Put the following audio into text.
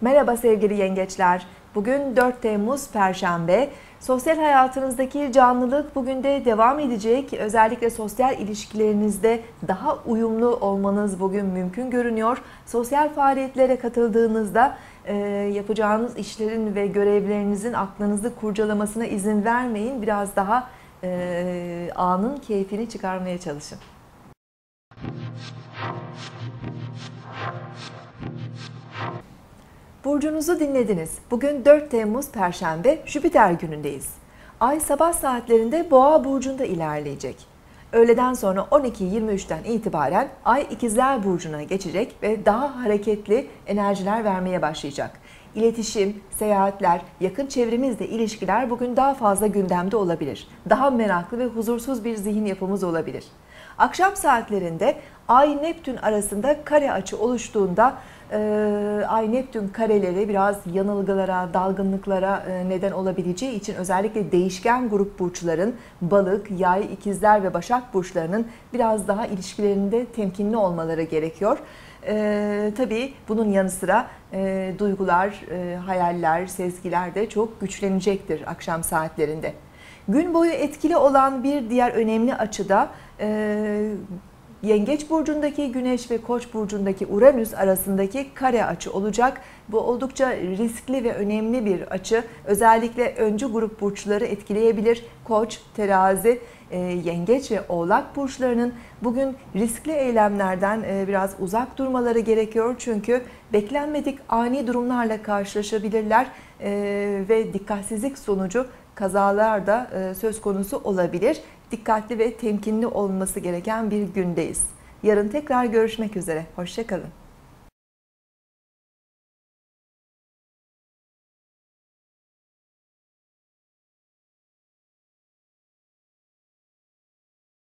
Merhaba sevgili yengeçler. Bugün 4 Temmuz Perşembe. Sosyal hayatınızdaki canlılık bugün de devam edecek. Özellikle sosyal ilişkilerinizde daha uyumlu olmanız bugün mümkün görünüyor. Sosyal faaliyetlere katıldığınızda yapacağınız işlerin ve görevlerinizin aklınızı kurcalamasına izin vermeyin. Biraz daha anın keyfini çıkarmaya çalışın. Burcunuzu dinlediniz. Bugün 4 Temmuz Perşembe Jüpiter günündeyiz. Ay sabah saatlerinde Boğa burcunda ilerleyecek. Öğleden sonra 12:23'ten itibaren Ay İkizler burcuna geçecek ve daha hareketli enerjiler vermeye başlayacak. İletişim, seyahatler, yakın çevremizle ilişkiler bugün daha fazla gündemde olabilir. Daha meraklı ve huzursuz bir zihin yapımız olabilir. Akşam saatlerinde Ay Neptün arasında kare açı oluştuğunda Ay Neptün kareleri biraz yanılgılara, dalgınlıklara neden olabileceği için özellikle değişken grup burçların, Balık, Yay, İkizler ve Başak burçlarının biraz daha ilişkilerinde temkinli olmaları gerekiyor. Tabii bunun yanı sıra duygular, hayaller, sezgiler de çok güçlenecektir akşam saatlerinde. Gün boyu etkili olan bir diğer önemli açıda Yengeç burcundaki Güneş ve Koç burcundaki Uranüs arasındaki kare açı olacak. Bu oldukça riskli ve önemli bir açı. Özellikle öncü grup burçları etkileyebilir. Koç, Terazi, Yengeç ve Oğlak burçlarının bugün riskli eylemlerden biraz uzak durmaları gerekiyor. Çünkü beklenmedik ani durumlarla karşılaşabilirler ve dikkatsizlik sonucu kazalar da söz konusu olabilir. Dikkatli ve temkinli olması gereken bir gündeyiz. Yarın tekrar görüşmek üzere. Hoşça kalın.